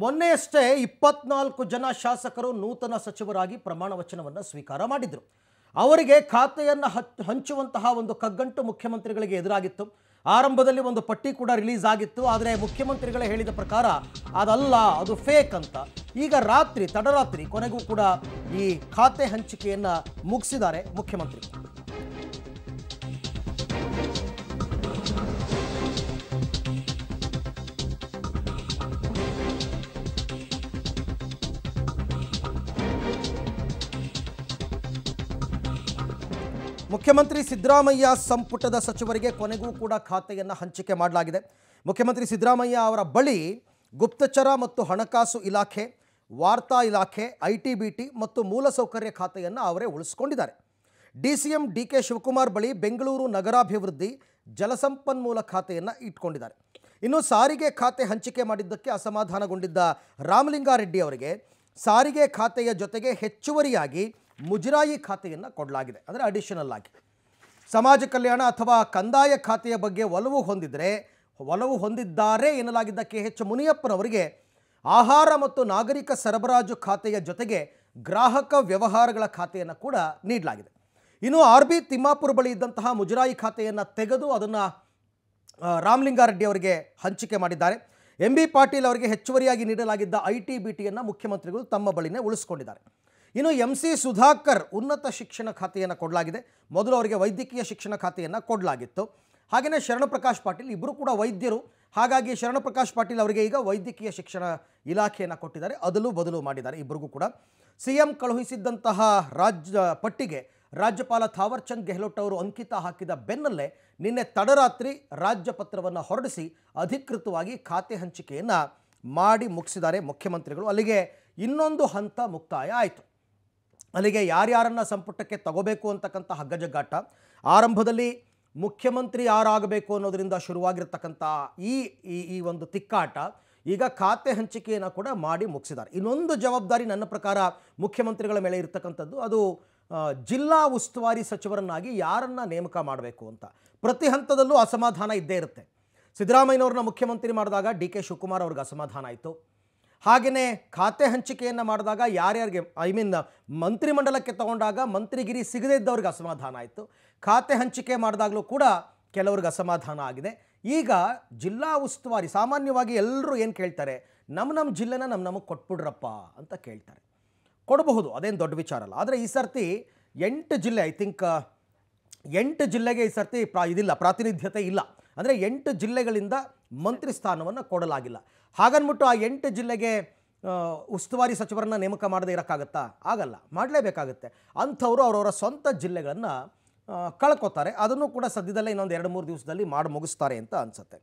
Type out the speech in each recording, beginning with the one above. ಮೊನ್ನೆಯಷ್ಟೇ 24 ಜನ ಶಾಸಕರು ನೂತನ ಸಚಿವರಾಗಿ ಪ್ರಮಾಣ ವಚನವನ್ನು ಸ್ವೀಕಾರ ಮಾಡಿದರು. ಅವರಿಗೆ ಖಾತೆಯನ್ನು ಹಂಚುವಂತಹ ಒಂದು ಕಗ್ಗಂಟು ಮುಖ್ಯಮಂತ್ರಿಗಳಿಗೆ ಎದುರಾಗಿತ್ತು. ಆರಂಭದಲ್ಲಿ ಒಂದು ಪಟ್ಟಿ ಕೂಡ ರಿಲೀಸ್ ಆಗಿತ್ತು, ಆದರೆ ಮುಖ್ಯಮಂತ್ರಿಗಳು ಹೇಳಿದ ಪ್ರಕಾರ ಅದಲ್ಲ, ಅದು ಫೇಕ್ ಅಂತ. ಈಗ ರಾತ್ರಿ ತಡರಾತ್ರಿ ಕೊನೆಗೂ ಕೂಡ ಈ ಖಾತೆ ಹಂಚಿಕೆಯನ್ನು ಮುಗಿಸಿದ್ದಾರೆ ಮುಖ್ಯಮಂತ್ರಿ. ಮುಖ್ಯಮಂತ್ರಿ ಸಿದ್ದರಾಮಯ್ಯ ಸಂಪುಟದ ಸಚಿವರಿಗೆ ಕೊನೆಗೂ ಕೂಡ ಖಾತೆಯನ್ನು ಹಂಚಿಕೆ ಮಾಡಲಾಗಿದೆ. ಮುಖ್ಯಮಂತ್ರಿ ಸಿದ್ದರಾಮಯ್ಯ ಅವರ ಬಳಿ ಗುಪ್ತಚರ ಮತ್ತು ಹಣಕಾಸು ಇಲಾಖೆ, ವಾರ್ತಾ ಇಲಾಖೆ, ITBT ಮತ್ತು ಮೂಲಸೌಕರ್ಯ ಖಾತೆಯನ್ನು ಅವರೇ ಉಳಿಸಿಕೊಂಡಿದ್ದಾರೆ. DCM DK ಶಿವಕುಮಾರ್ ಬಳಿ ಬೆಂಗಳೂರು ನಗರಾಭಿವೃದ್ಧಿ, ಜಲಸಂಪನ್ಮೂಲ ಖಾತೆಯನ್ನು ಇಟ್ಕೊಂಡಿದ್ದಾರೆ. ಇನ್ನು ಸಾರಿಗೆ ಖಾತೆ ಹಂಚಿಕೆ ಮಾಡಿದ್ದಕ್ಕೆ ಅಸಮಾಧಾನಗೊಂಡಿದ್ದ ರಾಮಲಿಂಗಾರೆಡ್ಡಿ ಅವರಿಗೆ ಸಾರಿಗೆ ಖಾತೆಯ ಜೊತೆಗೆ ಹೆಚ್ಚುವರಿಯಾಗಿ ಮುಜರಾಯಿ ಖಾತೆಯನ್ನು ಕೊಡಲಾಗಿದೆ, ಅಂದರೆ ಅಡಿಷನಲ್ ಆಗಿ. ಸಮಾಜ ಕಲ್ಯಾಣ ಅಥವಾ ಕಂದಾಯ ಖಾತೆಯ ಬಗ್ಗೆ ಒಲವು ಹೊಂದಿದ್ದಾರೆ ಎನ್ನಲಾಗಿದ್ದ KH ಮುನಿಯಪ್ಪನವರಿಗೆ ಆಹಾರ ಮತ್ತು ನಾಗರಿಕ ಸರಬರಾಜು ಖಾತೆಯ ಜೊತೆಗೆ ಗ್ರಾಹಕ ವ್ಯವಹಾರಗಳ ಖಾತೆಯನ್ನು ಕೂಡ ನೀಡಲಾಗಿದೆ. ಇನ್ನು RB ತಿಮ್ಮಾಪುರ ಬಳಿ ಇದ್ದಂತಹ ಮುಜರಾಯಿ ಖಾತೆಯನ್ನು ತೆಗೆದು ಅದನ್ನು ರಾಮಲಿಂಗಾರೆಡ್ಡಿ ಅವರಿಗೆ ಹಂಚಿಕೆ ಮಾಡಿದ್ದಾರೆ. MB ಪಾಟೀಲ್ ಅವರಿಗೆ ಹೆಚ್ಚುವರಿಯಾಗಿ ನೀಡಲಾಗಿದ್ದ ITBTಯನ್ನು ಮುಖ್ಯಮಂತ್ರಿಗಳು ತಮ್ಮ ಬಳಿನೇ ಉಳಿಸಿಕೊಂಡಿದ್ದಾರೆ. ಇನ್ನು MC ಸುಧಾಕರ್ ಉನ್ನತ ಶಿಕ್ಷಣ ಖಾತೆಯನ್ನು ಕೊಡಲಾಗಿದೆ. ಮೊದಲು ಅವರಿಗೆ ವೈದ್ಯಕೀಯ ಶಿಕ್ಷಣ ಖಾತೆಯನ್ನು ಕೊಡಲಾಗಿತ್ತು. ಹಾಗೆಯೇ ಶರಣಪ್ರಕಾಶ್ ಪಾಟೀಲ್ ಇಬ್ಬರು ಕೂಡ ವೈದ್ಯರು, ಹಾಗಾಗಿ ಶರಣಪ್ರಕಾಶ್ ಪಾಟೀಲ್ ಅವರಿಗೆ ಈಗ ವೈದ್ಯಕೀಯ ಶಿಕ್ಷಣ ಇಲಾಖೆಯನ್ನು ಕೊಟ್ಟಿದ್ದಾರೆ, ಅದಲ್ಲೂ ಬದಲು ಮಾಡಿದ್ದಾರೆ ಇಬ್ಬರಿಗೂ ಕೂಡ. CM ಕಳುಹಿಸಿದ್ದಂತಹ ಪಟ್ಟಿಗೆ ರಾಜ್ಯಪಾಲ ಥಾವರ್ ಚಂದ್ ಗೆಹ್ಲೋಟ್ ಅವರು ಅಂಕಿತ ಹಾಕಿದ ಬೆನ್ನಲ್ಲೇ ನಿನ್ನೆ ತಡರಾತ್ರಿ ರಾಜ್ಯಪತ್ರವನ್ನು ಹೊರಡಿಸಿ ಅಧಿಕೃತವಾಗಿ ಖಾತೆ ಹಂಚಿಕೆಯನ್ನು ಮಾಡಿ ಮುಗಿಸಿದ್ದಾರೆ ಮುಖ್ಯಮಂತ್ರಿಗಳು. ಅಲ್ಲಿಗೆ ಇನ್ನೊಂದು ಹಂತ ಮುಕ್ತಾಯ ಆಯಿತು. ಅಲ್ಲಿಗೆ ಯಾರ್ಯಾರನ್ನು ಸಂಪುಟಕ್ಕೆ ತಗೋಬೇಕು ಅಂತಕ್ಕಂಥ ಹಗ್ಗಜಗ್ಗಾಟ ಆರಂಭದಲ್ಲಿ ಮುಖ್ಯಮಂತ್ರಿ ಯಾರಾಗಬೇಕು ಅನ್ನೋದರಿಂದ ಶುರುವಾಗಿರ್ತಕ್ಕಂಥ ಈ ಒಂದು ತಿಕ್ಕಾಟ ಈಗ ಖಾತೆ ಹಂಚಿಕೆಯನ್ನು ಕೂಡ ಮಾಡಿ ಮುಗಿಸಿದ್ದಾರೆ. ಇನ್ನೊಂದು ಜವಾಬ್ದಾರಿ ನನ್ನ ಪ್ರಕಾರ ಮುಖ್ಯಮಂತ್ರಿಗಳ ಮೇಲೆ ಇರತಕ್ಕಂಥದ್ದು, ಅದು ಜಿಲ್ಲಾ ಉಸ್ತುವಾರಿ ಸಚಿವರನ್ನಾಗಿ ಯಾರನ್ನು ನೇಮಕ ಮಾಡಬೇಕು ಅಂತ. ಪ್ರತಿ ಹಂತದಲ್ಲೂ ಅಸಮಾಧಾನ ಇದ್ದೇ ಇರುತ್ತೆ. ಸಿದ್ದರಾಮಯ್ಯನವ್ರನ್ನ ಮುಖ್ಯಮಂತ್ರಿ ಮಾಡಿದಾಗ DK ಶಿವಕುಮಾರ್ ಅವ್ರಿಗೆ ಅಸಮಾಧಾನ ಆಯಿತು. ಹಾಗೆಯೇ ಖಾತೆ ಹಂಚಿಕೆಯನ್ನು ಮಾಡಿದಾಗ ಯಾರ್ಯಾರಿಗೆ ಮಂತ್ರಿಮಂಡಲಕ್ಕೆ ತಗೊಂಡಾಗ ಮಂತ್ರಿಗಿರಿ ಸಿಗದೇ ಇದ್ದವ್ರಿಗೆ ಅಸಮಾಧಾನ ಆಯಿತು. ಖಾತೆ ಹಂಚಿಕೆ ಮಾಡಿದಾಗಲೂ ಕೂಡ ಕೆಲವ್ರಿಗೆ ಅಸಮಾಧಾನ ಆಗಿದೆ. ಈಗ ಜಿಲ್ಲಾ ಉಸ್ತುವಾರಿ, ಸಾಮಾನ್ಯವಾಗಿ ಎಲ್ಲರೂ ಏನು ಕೇಳ್ತಾರೆ, ನಮ್ಮ ಜಿಲ್ಲೆನ ನಮಗೆ ಕೊಟ್ಬಿಡ್ರಪ್ಪ ಅಂತ ಕೇಳ್ತಾರೆ. ಕೊಡಬಹುದು, ಅದೇನು ದೊಡ್ಡ ವಿಚಾರ ಅಲ್ಲ. ಆದರೆ ಈ ಸರ್ತಿ 8 ಜಿಲ್ಲೆ, ಐ ಥಿಂಕ್ 8 ಜಿಲ್ಲೆಗೆ ಈ ಸರ್ತಿ ಪ್ರಾತಿನಿಧ್ಯತೆ ಇಲ್ಲ. ಅಂದರೆ 8 ಜಿಲ್ಲೆಗಳಿಂದ ಮಂತ್ರಿ ಸ್ಥಾನವನ್ನು ಕೊಡಲಾಗಿಲ್ಲ. ಹಾಗನ್ಬಿಟ್ಟು ಆ 8 ಜಿಲ್ಲೆಗೆ ಉಸ್ತುವಾರಿ ಸಚಿವರನ್ನ ನೇಮಕ ಮಾಡದೇ ಇರೋಕ್ಕಾಗತ್ತಾ? ಆಗಲ್ಲ, ಮಾಡಲೇಬೇಕಾಗುತ್ತೆ. ಅಂಥವರು ಅವರವರ ಸ್ವಂತ ಜಿಲ್ಲೆಗಳನ್ನು ಕಳ್ಕೊತಾರೆ. ಅದನ್ನು ಕೂಡ ಸದ್ಯದಲ್ಲೇ ಇನ್ನೊಂದು 2-3 ದಿವಸದಲ್ಲಿ ಮಾಡಿ ಮುಗಿಸ್ತಾರೆ ಅಂತ ಅನಿಸುತ್ತೆ.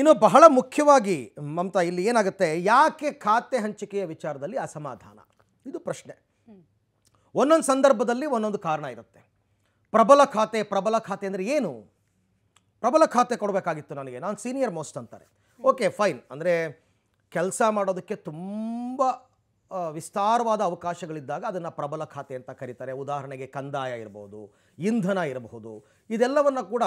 ಇನ್ನು ಬಹಳ ಮುಖ್ಯವಾಗಿ ಮಮತಾ, ಇಲ್ಲಿ ಏನಾಗುತ್ತೆ, ಯಾಕೆ ಖಾತೆ ಹಂಚಿಕೆಯ ವಿಚಾರದಲ್ಲಿ ಅಸಮಾಧಾನ? ಇದು ಪ್ರಶ್ನೆ. ಒಂದೊಂದು ಸಂದರ್ಭದಲ್ಲಿ ಒಂದೊಂದು ಕಾರಣ ಇರುತ್ತೆ. ಪ್ರಬಲ ಖಾತೆ ಅಂದರೆ ಏನು? ಪ್ರಬಲ ಖಾತೆ ಕೊಡಬೇಕಾಗಿತ್ತು ನನಗೆ, ನಾನು ಸೀನಿಯರ್ ಮೋಸ್ಟ್ ಅಂತಾರೆ. Okay, fine. ಅಂದರೆ ಕೆಲಸ ಮಾಡೋದಕ್ಕೆ ತುಂಬ ವಿಸ್ತಾರವಾದ ಅವಕಾಶಗಳಿದ್ದಾಗ ಅದನ್ನು ಪ್ರಬಲ ಖಾತೆ ಅಂತ ಕರೀತಾರೆ. ಉದಾಹರಣೆಗೆ ಕಂದಾಯ ಇರಬಹುದು, ಇಂಧನ ಇರಬಹುದು, ಇದೆಲ್ಲವನ್ನು ಕೂಡ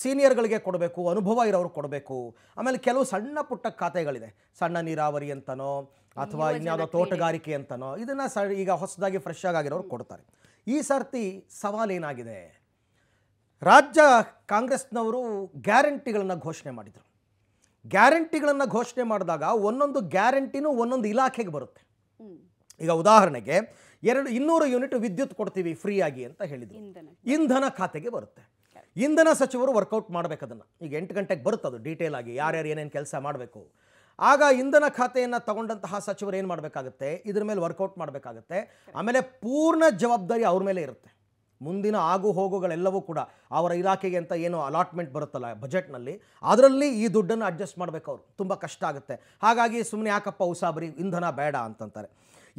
ಸೀನಿಯರ್ಗಳಿಗೆ ಕೊಡಬೇಕು, ಅನುಭವ ಇರೋರು ಕೊಡಬೇಕು. ಆಮೇಲೆ ಕೆಲವು ಸಣ್ಣ ಪುಟ್ಟ ಖಾತೆಗಳಿದೆ, ಸಣ್ಣ ನೀರಾವರಿ ಅಂತನೋ ಅಥವಾ ಇನ್ಯಾವುದೋ ತೋಟಗಾರಿಕೆ ಅಂತನೋ, ಇದನ್ನು ಈಗ ಹೊಸದಾಗಿ ಫ್ರೆಶ್ ಆಗಿರೋರು ಕೊಡ್ತಾರೆ. ಈ ಸರ್ತಿ ಸವಾಲೇನಾಗಿದೆ, ರಾಜ್ಯ ಕಾಂಗ್ರೆಸ್ನವರು ಗ್ಯಾರಂಟಿಗಳನ್ನು ಘೋಷಣೆ ಮಾಡಿದರು. ಗ್ಯಾರಂಟಿಗಳನ್ನು ಘೋಷಣೆ ಮಾಡಿದಾಗ ಒಂದೊಂದು ಗ್ಯಾರಂಟಿನೂ ಒಂದೊಂದು ಇಲಾಖೆಗೆ ಬರುತ್ತೆ. ಈಗ ಉದಾಹರಣೆಗೆ 200 ಯೂನಿಟ್ ವಿದ್ಯುತ್ ಕೊಡ್ತೀವಿ ಫ್ರೀಯಾಗಿ ಅಂತ ಹೇಳಿದರು, ಇಂಧನ ಖಾತೆಗೆ ಬರುತ್ತೆ. ಇಂಧನ ಸಚಿವರು ವರ್ಕೌಟ್ ಮಾಡಬೇಕು ಅದನ್ನು. ಈಗ 8 ಗಂಟೆಗೆ ಬರುತ್ತೆ ಅದು ಡೀಟೇಲ್ ಆಗಿ, ಯಾರ್ಯಾರು ಏನೇನು ಕೆಲಸ ಮಾಡಬೇಕು. ಆಗ ಇಂಧನ ಖಾತೆಯನ್ನು ತಗೊಂಡಂತಹ ಸಚಿವರು ಏನು ಮಾಡಬೇಕಾಗುತ್ತೆ, ಇದ್ರ ಮೇಲೆ ವರ್ಕೌಟ್ ಮಾಡಬೇಕಾಗುತ್ತೆ. ಆಮೇಲೆ ಪೂರ್ಣ ಜವಾಬ್ದಾರಿ ಅವ್ರ ಮೇಲೆ ಇರುತ್ತೆ. ಮುಂದಿನ ಆಗು ಹೋಗುಗಳೆಲ್ಲವೂ ಕೂಡ ಅವರ ಇಲಾಖೆಗೆ ಅಂತ ಏನು ಅಲಾಟ್ಮೆಂಟ್ ಬರುತ್ತಲ್ಲ ಬಜೆಟ್ನಲ್ಲಿ, ಅದರಲ್ಲಿ ಈ ದುಡ್ಡನ್ನು ಅಡ್ಜಸ್ಟ್ ಮಾಡಬೇಕು ಅವರು. ತುಂಬ ಕಷ್ಟ ಆಗುತ್ತೆ. ಹಾಗಾಗಿ ಸುಮ್ಮನೆ ಯಾಕಪ್ಪ ಉಸಾಬರಿ, ಇಂಧನ ಬೇಡ ಅಂತಂತಾರೆ.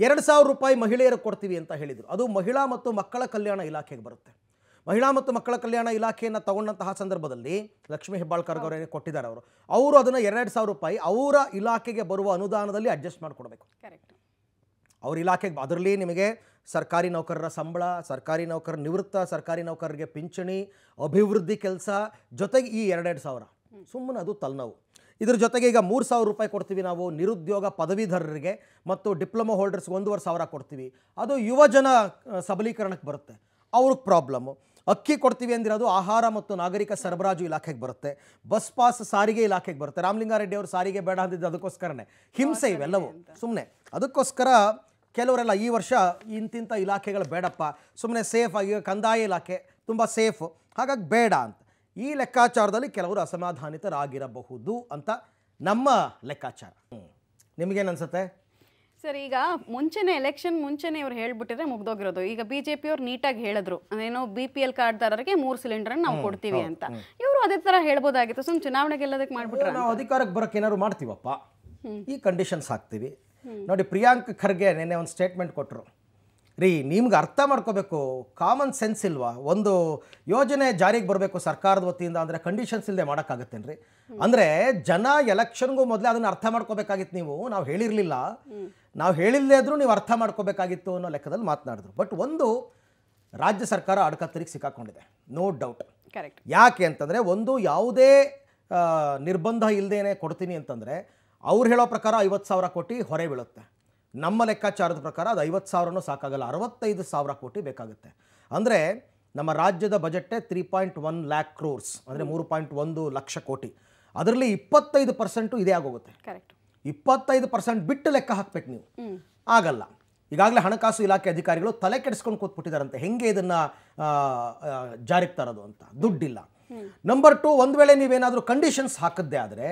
2,000 ರೂಪಾಯಿ ಮಹಿಳೆಯರು ಕೊಡ್ತೀವಿ ಅಂತ ಹೇಳಿದರು, ಅದು ಮಹಿಳಾ ಮತ್ತು ಮಕ್ಕಳ ಕಲ್ಯಾಣ ಇಲಾಖೆಗೆ ಬರುತ್ತೆ. ಮಹಿಳಾ ಮತ್ತು ಮಕ್ಕಳ ಕಲ್ಯಾಣ ಇಲಾಖೆಯನ್ನು ತಗೊಂಡಂತಹ ಸಂದರ್ಭದಲ್ಲಿ ಲಕ್ಷ್ಮೀ ಹೆಬ್ಬಾಳ್ಕರ್ ಅವರೇ ಕೊಟ್ಟಿದ್ದಾರೆ. ಅವರು ಅದನ್ನು 2,000 ರೂಪಾಯಿ ಅವರ ಇಲಾಖೆಗೆ ಬರುವ ಅನುದಾನದಲ್ಲಿ ಅಡ್ಜಸ್ಟ್ ಮಾಡಿಕೊಡ್ಬೇಕು. ಅವ್ರ ಇಲಾಖೆಗೆ ಅದರಲ್ಲಿ ನಿಮಗೆ ಸರ್ಕಾರಿ ನೌಕರರ ಸಂಬಳ, ಸರ್ಕಾರಿ ನೌಕರ ನಿವೃತ್ತ, ಸರ್ಕಾರಿ ನೌಕರರಿಗೆ ಪಿಂಚಣಿ, ಅಭಿವೃದ್ಧಿ ಕೆಲಸ, ಜೊತೆಗೆ ಈ 2,000 ಸುಮ್ಮನೆ ಅದು ತಲೆನೋವು. ಇದರ ಜೊತೆಗೆ ಈಗ 3000 ರೂಪಾಯಿ ಕೊಡ್ತೀವಿ ನಾವು ನಿರುದ್ಯೋಗ ಪದವೀಧರರಿಗೆ ಮತ್ತು ಡಿಪ್ಲೊಮಾ ಹೋಲ್ಡರ್ಸ್ 1500 ಕೊಡ್ತೀವಿ ಅದು ಯುವಜನ ಸಬಲೀಕರಣಕ್ಕೆ ಬರುತ್ತೆ ಅವರಿಗೆ ಪ್ರಾಬ್ಲಮ್ ಅಕ್ಕಿ ಕೊಡ್ತೀವಿ ಅಂದಿರೋದು ಆಹಾರ ಮತ್ತು ನಾಗರಿಕ ಸರಬರಾಜು ಇಲಾಖೆಗೆ ಬರುತ್ತೆ ಬಸ್ ಪಾಸ್ ಸಾರಿಗೆ ಇಲಾಖೆಗೆ ಬರುತ್ತೆ ರಾಮಲಿಂಗಾರೆಡ್ಡಿ ಅವರು ಸಾರಿಗೆ ಬೇಡ ಅಂದಿದ್ದು ಅದಕ್ಕೋಸ್ಕರನೇ ಹಿಂಸೆ ಇವೆಲ್ಲವೂ ಸುಮ್ಮನೆ ಅದಕ್ಕೋಸ್ಕರ ಕೆಲವರೆಲ್ಲ ಈ ವರ್ಷ ಇಂತಿಂತ ಇಲಾಖೆಗಳು ಬೇಡಪ್ಪ ಸುಮ್ಮನೆ ಸೇಫ್ ಆಗಿ ಕಂದಾಯ ಇಲಾಖೆ ತುಂಬ ಸೇಫ್ ಹಾಗಾಗಿ ಬೇಡ ಅಂತ ಈ ಲೆಕ್ಕಾಚಾರದಲ್ಲಿ ಕೆಲವರು ಅಸಮಾಧಾನಿತರಾಗಿರಬಹುದು ಅಂತ ನಮ್ಮ ಲೆಕ್ಕಾಚಾರ ನಿಮಗೆ ಏನು ಅನ್ಸುತ್ತೆ ಸರ್ ಈಗ ಮುಂಚೆನೇ ಎಲೆಕ್ಷನ್ ಮುಂಚೆನೇ ಇವರು ಹೇಳಿಬಿಟ್ಟಿದ್ರೆ ಮುಗ್ದೋಗಿರೋದು ಈಗ ಬಿಜೆಪಿ ಅವರು ನೀಟಾಗಿ ಹೇಳಿದ್ರು ಅದೇನೋ ಬಿಪಿಎಲ್ ಕಾರ್ಡ್ದಾರರಿಗೆ 3 ಸಿಲಿಂಡರ್ ನಾವು ಕೊಡ್ತೀವಿ ಅಂತ ಇವರು ಅದೇ ತರ ಹೇಳಬಹುದಾಗಿತ್ತು ಸುಮ್ ಚುನಾವಣೆ ಗೆಲ್ಲೋದಕ್ಕೆ ಮಾಡ್ಬಿಟ್ರು ನಾವು ಅಧಿಕಾರಕ್ಕೆ ಬರಕ್ಕೆ ಏನಾದರೂ ಮಾಡ್ತೀವಪ್ಪ ಈ ಕಂಡೀಷನ್ಸ್ ಹಾಕ್ತೀವಿ ನೋಡಿ ಪ್ರಿಯಾಂಕ್ ಖರ್ಗೆ ನೆನ್ನೆ ಒಂದು ಸ್ಟೇಟ್ಮೆಂಟ್ ಕೊಟ್ಟರು ರೀ ನಿಮಗೆ ಅರ್ಥ ಮಾಡ್ಕೋಬೇಕು ಕಾಮನ್ ಸೆನ್ಸ್ ಇಲ್ವಾ ಒಂದು ಯೋಜನೆ ಜಾರಿಗೆ ಬರಬೇಕು ಸರ್ಕಾರದ ವತಿಯಿಂದ ಅಂದರೆ ಕಂಡೀಷನ್ಸ್ ಇಲ್ಲದೆ ಮಾಡೋಕ್ಕಾಗತ್ತೇನ್ರಿ ಅಂದರೆ ಜನ ಎಲೆಕ್ಷನ್ಗೂ ಮೊದಲೇ ಅದನ್ನು ಅರ್ಥ ಮಾಡ್ಕೋಬೇಕಾಗಿತ್ತು ನಾವು ಹೇಳಿರಲಿಲ್ಲ ನಾವು ಹೇಳಿಲ್ಲದೆ ಇದ್ರೂ ನೀವು ಅರ್ಥ ಮಾಡ್ಕೋಬೇಕಾಗಿತ್ತು ಅನ್ನೋ ಲೆಕ್ಕದಲ್ಲಿ ಮಾತನಾಡಿದ್ರು ಬಟ್ ಒಂದು ರಾಜ್ಯ ಸರ್ಕಾರ ಅಡಕತ್ತರಿಗೆ ಸಿಕ್ಕಾಕೊಂಡಿದೆ ನೋ ಡೌಟ್ ಕರೆಕ್ಟ್ ಯಾಕೆ ಅಂತಂದರೆ ಒಂದು ಯಾವುದೇ ನಿರ್ಬಂಧ ಇಲ್ಲದೇನೆ ಕೊಡ್ತೀನಿ ಅಂತಂದರೆ ಅವ್ರು ಹೇಳೋ ಪ್ರಕಾರ 50,000 ಕೋಟಿ ಹೊರೆ ಬೀಳುತ್ತೆ ನಮ್ಮ ಲೆಕ್ಕಾಚಾರದ ಪ್ರಕಾರ ಅದು 50,000 ಸಾಕಾಗಲ್ಲ 65,000 ಕೋಟಿ ಬೇಕಾಗುತ್ತೆ ಅಂದರೆ ನಮ್ಮ ರಾಜ್ಯದ ಬಜೆಟ್ಟೆ 3.1 lakh crores ಅಂದರೆ 3.1 ಲಕ್ಷ ಕೋಟಿ ಅದರಲ್ಲಿ 25% ಇದೇ ಆಗೋಗುತ್ತೆ ಕರೆಕ್ಟ್ 25% ಬಿಟ್ಟು ಲೆಕ್ಕ ಹಾಕಬೇಕು ನೀವು ಆಗಲ್ಲ ಈಗಾಗಲೇ ಹಣಕಾಸು ಇಲಾಖೆ ಅಧಿಕಾರಿಗಳು ತಲೆ ಕೆಡಿಸ್ಕೊಂಡು ಕೂತ್ಬಿಟ್ಟಿದ್ದಾರಂತೆ ಹೆಂಗೆ ಇದನ್ನು ಜಾರಿಗೆ ತರೋದು ಅಂತ ದುಡ್ಡಿಲ್ಲ ನಂಬರ್ 2 ಒಂದು ವೇಳೆ ನೀವೇನಾದರೂ ಕಂಡೀಷನ್ಸ್ ಹಾಕದ್ದೇ ಆದರೆ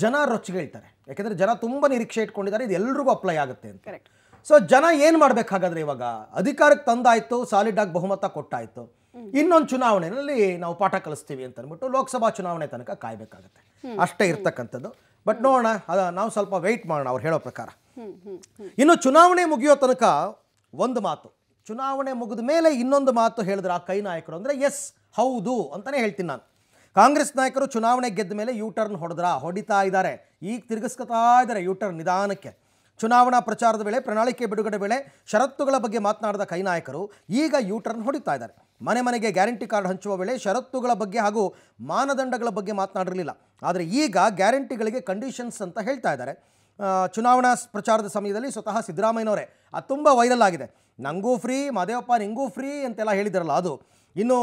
ಜನ ರೊಚ್ಚಿಗೆ ಹೇಳ್ತಾರೆ ಯಾಕೆಂದರೆ ಜನ ತುಂಬ ನಿರೀಕ್ಷೆ ಇಟ್ಕೊಂಡಿದ್ದಾರೆ ಇದು ಎಲ್ಲರಿಗೂ ಅಪ್ಲೈ ಆಗುತ್ತೆ ಅಂತ ಕರೆಕ್ಟ್ ಸೊ ಜನ ಏನು ಮಾಡಬೇಕು ಹಾಗಾದರೆ ಇವಾಗ ಅಧಿಕಾರಕ್ಕೆ ತಂದಾಯಿತು ಸಾಲಿಡ್ ಆಗಿ ಬಹುಮತ ಕೊಟ್ಟಾಯಿತು ಇನ್ನೊಂದು ಚುನಾವಣೆಯಲ್ಲಿ ನಾವು ಪಾಠ ಕಲಿಸ್ತೀವಿ ಅಂತ ಅಂದ್ಬಿಟ್ಟು ಲೋಕಸಭಾ ಚುನಾವಣೆ ತನಕ ಕಾಯಬೇಕಾಗತ್ತೆ ಅಷ್ಟೇ ಇರ್ತಕ್ಕಂಥದ್ದು ಬಟ್ ನೋಡೋಣ ನಾವು ಸ್ವಲ್ಪ ವೆಯ್ಟ್ ಮಾಡೋಣ ಅವ್ರು ಹೇಳೋ ಪ್ರಕಾರ ಇನ್ನು ಚುನಾವಣೆ ಮುಗಿಯೋ ತನಕ ಒಂದು ಮಾತು ಚುನಾವಣೆ ಮುಗಿದ ಮೇಲೆ ಇನ್ನೊಂದು ಮಾತು ಹೇಳಿದ್ರೆ ಆ ಕೈ ನಾಯಕರು ಅಂದರೆ ಎಸ್ ಹೌದು ಅಂತಾನೆ ಹೇಳ್ತೀನಿ ನಾನು ಕಾಂಗ್ರೆಸ್ ನಾಯಕರು ಚುನಾವಣೆ ಗೆದ್ದ ಮೇಲೆ ಯು ಟರ್ನ್ ಹೊಡಿತಾ ಇದ್ದಾರೆ ಈಗ ತಿರುಗಿಸ್ಕೊತಾ ಇದ್ದಾರೆ ಯು ಟರ್ನ್ ನಿಧಾನಕ್ಕೆ ಚುನಾವಣಾ ಪ್ರಚಾರದ ವೇಳೆ ಪ್ರಣಾಳಿಕೆ ಬಿಡುಗಡೆ ವೇಳೆ ಷರತ್ತುಗಳ ಬಗ್ಗೆ ಮಾತನಾಡಿದ ಕೈ ನಾಯಕರು ಈಗ ಯು ಟರ್ನ್ ಹೊಡಿತಾ ಇದ್ದಾರೆ ಮನೆ ಮನೆಗೆ ಗ್ಯಾರಂಟಿ ಕಾರ್ಡ್ ಹಂಚುವ ವೇಳೆ ಷರತ್ತುಗಳ ಬಗ್ಗೆ ಹಾಗೂ ಮಾನದಂಡಗಳ ಬಗ್ಗೆ ಮಾತನಾಡಿರಲಿಲ್ಲ ಆದರೆ ಈಗ ಗ್ಯಾರಂಟಿಗಳಿಗೆ ಕಂಡೀಷನ್ಸ್ ಅಂತ ಹೇಳ್ತಾ ಇದ್ದಾರೆ ಚುನಾವಣಾ ಪ್ರಚಾರದ ಸಮಯದಲ್ಲಿ ಸ್ವತಃ ಸಿದ್ದರಾಮಯ್ಯನವರೇ ಅದು ತುಂಬ ವೈರಲ್ ಆಗಿದೆ ನನಗೂ ಫ್ರೀ ಮಾದೇವಪ್ಪ ನಿಂಗೂ ಫ್ರೀ ಅಂತೆಲ್ಲ ಹೇಳಿದಾರಲ್ಲ ಅದು ಇನ್ನು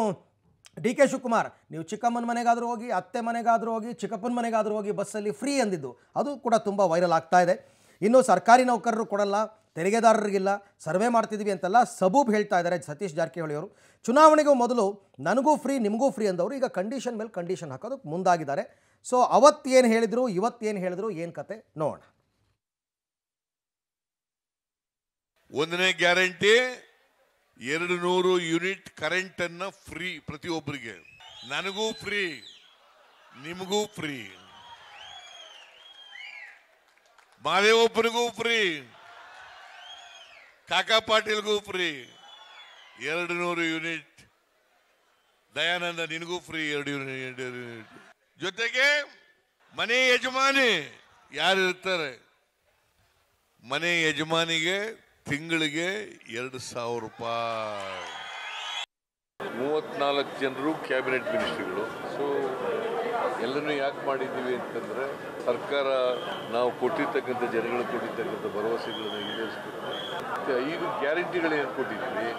DK ಶಿವಕುಮಾರ್ ನೀವು ಚಿಕ್ಕಮ್ಮನ ಮನೆಗಾದರೂ ಹೋಗಿ ಅತ್ತೆ ಮನೆಗಾದರೂ ಹೋಗಿ ಚಿಕ್ಕಪ್ಪನ ಮನೆಗಾದರೂ ಹೋಗಿ ಬಸ್ಸಲ್ಲಿ ಫ್ರೀ ಅಂದಿದ್ದು ಅದು ಕೂಡ ತುಂಬ ವೈರಲ್ ಆಗ್ತಾ ಇದೆ ಇನ್ನು ಸರ್ಕಾರಿ ನೌಕರರು ಕೊಡಲ್ಲ ತೆರಿಗೆದಾರರಿಗಿಲ್ಲ ಸರ್ವೆ ಮಾಡ್ತಿದ್ವಿ ಅಂತೆಲ್ಲ ಸಬೂಬ್ ಹೇಳ್ತಾ ಇದ್ದಾರೆ ಸತೀಶ್ ಜಾರಕಿಹೊಳಿಯವರು ಚುನಾವಣೆಗೂ ಮೊದಲು ನನಗೂ ಫ್ರೀ ನಿಮಗೂ ಫ್ರೀ ಅಂದವರು ಈಗ ಕಂಡೀಷನ್ ಮೇಲೆ ಕಂಡೀಷನ್ ಹಾಕೋದಕ್ಕೆ ಮುಂದಾಗಿದ್ದಾರೆ ಸೊ ಅವತ್ತೇನು ಹೇಳಿದರು ಇವತ್ತೇನು ಹೇಳಿದ್ರು ಏನು ಕತೆ ನೋಡೋಣ ಒಂದನೇ ಗ್ಯಾರಂಟಿ 200 ಯೂನಿಟ್ ಕರೆಂಟ್ ಅನ್ನು ಫ್ರೀ ಪ್ರತಿಯೊಬ್ಬರಿಗೆ ನನಗೂ ಫ್ರೀ ನಿಮಗೂ ಫ್ರೀ ಮಾದೇವಪ್ಪನಿಗೂ ಫ್ರೀ ಕಾಕಾ ಪಾಟೀಲ್ಗೂ ಫ್ರೀ 200 ಯೂನಿಟ್ ದಯಾನಂದ ನಿನಗೂ ಫ್ರೀ 2 ಯೂನಿಟ್ ಜೊತೆಗೆ ಮನೆ ಯಜಮಾನಿ ಯಾರು ಇರ್ತಾರೆ ಮನೆ ಯಜಮಾನಿಗೆ ತಿಂಗಳಿಗೆ 2,000 ರೂಪಾಯಿ 34 ಜನರು ಕ್ಯಾಬಿನೆಟ್ ಮಿನಿಸ್ಟ್ರಿಗಳು ಸೊ ಎಲ್ಲನೂ ಯಾಕೆ ಮಾಡಿದ್ದೀವಿ ಅಂತಂದರೆ ಸರ್ಕಾರ ನಾವು ಕೊಟ್ಟಿರ್ತಕ್ಕಂಥ ಜನಗಳು ಕೊಟ್ಟಿರ್ತಕ್ಕಂಥ ಭರವಸೆಗಳನ್ನು ಈಡೇರಿಸ್ಬೇಕು ಮತ್ತು 5 ಗ್ಯಾರಂಟಿಗಳೇನು ಕೊಟ್ಟಿದ್ದೀವಿ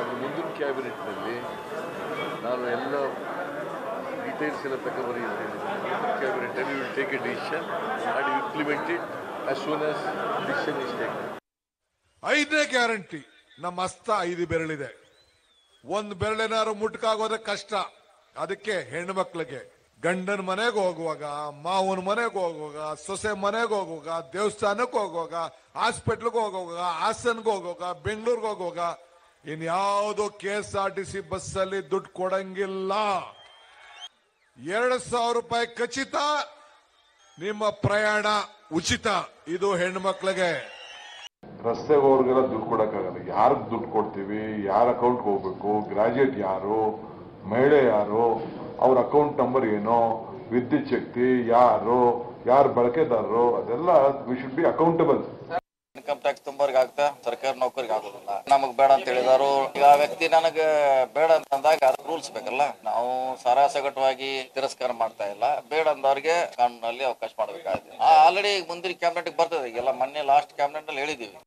ಅದು ಮುಂದಿನ ಕ್ಯಾಬಿನೆಟ್ನಲ್ಲಿ ನಾನು ಎಲ್ಲ ಡೀಟೇಲ್ಸ್ ಎಲ್ಲ ತಗೊಂಡು ಕ್ಯಾಬಿನೆಟಲ್ಲಿ will take a decision and implement it as soon as decision is taken 5ನೇ ಗ್ಯಾರಂಟಿ ನಮ್ಮ ಹಸ್ತ 5 ಬೆರಳಿದೆ ಒಂದು ಬೆರಳಿನಾರು ಮುಟ್ಕಾಗೋದಕ್ಕೆ ಕಷ್ಟ ಅದಕ್ಕೆ ಹೆಣ್ಣು ಮಕ್ಕಳಿಗೆ ಗಂಡನ ಮನೆಗೆ ಹೋಗುವಾಗ ಮಾವನ ಮನೆಗೆ ಹೋಗುವಾಗ ಸೊಸೆ ಮನೆಗೆ ಹೋಗುವಾಗ ದೇವಸ್ಥಾನಕ್ಕೆ ಹೋಗುವಾಗ ಹಾಸ್ಪಿಟ್ಲ್ಗೆ ಹೋಗುವಾಗ ಹಾಸನ್ಗೆ ಹೋಗುವಾಗ ಬೆಂಗಳೂರಿಗೆ ಹೋಗುವಾಗ ಇನ್ಯಾವುದೋ KSRTC ಬಸ್ಸಲ್ಲಿ ದುಡ್ಡು ಕೊಡಂಗಿಲ್ಲ 2,000 ರೂಪಾಯಿ ಖಚಿತ ನಿಮ್ಮ ಪ್ರಯಾಣ ಉಚಿತ ಇದು ಹೆಣ್ಣು ಮಕ್ಕಳಿಗೆ ರಸ್ತೆಗೆ ಹೋರಿಗೆಲ್ಲ ದುಡ್ಡು ಕೊಡೋಕ್ಕಾಗಲ್ಲ ಯಾರಿಗೆ ದುಡ್ಡು ಕೊಡ್ತೀವಿ ಯಾರ ಅಕೌಂಟ್ಗೆ ಹೋಗ್ಬೇಕು ಗ್ರಾಜ್ಯುಯೇಟ್ ಯಾರು ಮಹಿಳೆ ಯಾರು ಅವ್ರ ಅಕೌಂಟ್ ನಂಬರ್ ಏನು ವಿದ್ಯುತ್ ಶಕ್ತಿ ಯಾರು ಯಾರು ಬಳಕೆದಾರರು ಅದೆಲ್ಲ we should be accountable income tax ತುಂಬೋರ್ಗಾಗ್ತಾ ಸರ್ಕಾರ ನೌಕರಿಗೆ ಆಗೋದಿಲ್ಲ ನಮಗ್ ಬೇಡ ಅಂತ ಹೇಳಿದಾರು ಈಗ ವ್ಯಕ್ತಿ ನನಗೆ ಬೇಡ ಅಂತ ಅಂದಾಗ ಅದಕ್ಕೆ ರೂಲ್ಸ್ ಬೇಕಲ್ಲ. ನಾವು ಸಾರಾಸಗಟವಾಗಿ ತಿರಸ್ಕಾರ ಮಾಡ್ತಾ ಇಲ್ಲ, ಬೇಡ ಅಂದವರಿಗೆ ಕಾನೂನಲ್ಲಿ ಅವಕಾಶ ಮಾಡಬೇಕಾಗಿದೆ. ಆಲ್ರೆಡಿ ಮುಂದಿನ ಕ್ಯಾಬಿನೆಟ್ ಬರ್ತದೆ, ಈಗೆಲ್ಲ ಮೊನ್ನೆ ಲಾಸ್ಟ್ ಕ್ಯಾಬಿನೆಟ್ ಅಲ್ಲಿ ಹೇಳಿದೀವಿ.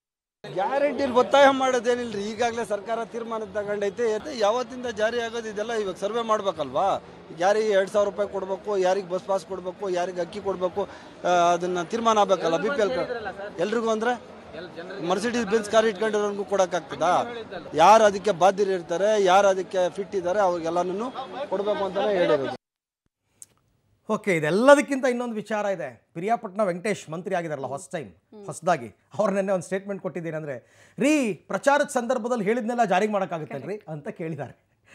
ಗ್ಯಾರಂಟಿ ಒತ್ತಾಯ ಮಾಡೋದೇನಿಲ್ರಿ, ಈಗಾಗಲೇ ಸರ್ಕಾರ ತೀರ್ಮಾನ ತಗೊಂಡೈತೆ. ಯಾವತ್ತಿಂದ ಜಾರಿ ಆಗೋದು ಇದೆಲ್ಲ? ಇವಾಗ ಸರ್ವೆ ಮಾಡ್ಬೇಕಲ್ವಾ, ಯಾರಿಗೆ 2,000 ರೂಪಾಯಿ ಕೊಡಬೇಕು, ಯಾರಿಗೆ ಬಸ್ ಪಾಸ್ ಕೊಡಬೇಕು, ಯಾರಿಗೆ ಅಕ್ಕಿ ಕೊಡಬೇಕು, ಅದನ್ನ ತೀರ್ಮಾನ ಆಗ್ಬೇಕಲ್ಲ. BPL ಎಲ್ರಿಗೂ ಅಂದ್ರೆ ಮರ್ಸಿಡೀಸ್ ಬೆನ್ಸ್ ಕಾರ್ ಇಟ್ಕೊಂಡಿರೋನ್ಗೂ ಕೊಡಕ್ಕಾಗ್ತದಾ? ಯಾರು ಅದಕ್ಕೆ ಬಾಧ್ಯರಿರ್ತಾರೆ, ಯಾರು ಅದಕ್ಕೆ ಫಿಟ್ ಇದ್ದಾರೆ, ಅವ್ರಿಗೆಲ್ಲನೂ ಕೊಡಬೇಕು ಅಂತಾನೆ ಹೇಳಿರೋದು. ಓಕೆ, ಇದೆಲ್ಲದಕ್ಕಿಂತ ಇನ್ನೊಂದು ವಿಚಾರ ಇದೆ. ಪಿರಿಯಾಪಟ್ಟಣ ವೆಂಕಟೇಶ್ ಮಂತ್ರಿ ಆಗಿದಾರಲ್ಲ ಫಸ್ಟ್ ಟೈಮ್ ಹೊಸದಾಗಿ, ಅವ್ರು ನೆನ್ನೆ ಒಂದು ಸ್ಟೇಟ್ಮೆಂಟ್ ಕೊಟ್ಟಿದ್ದೀನಂದರೆ, ಪ್ರಚಾರದ ಸಂದರ್ಭದಲ್ಲಿ ಹೇಳಿದ್ನೆಲ್ಲ ಜಾರಿಗೆ ಮಾಡೋಕ್ಕಾಗುತ್ತಲ್ರಿ ಅಂತ ಕೇಳಿದ್ದಾರೆ.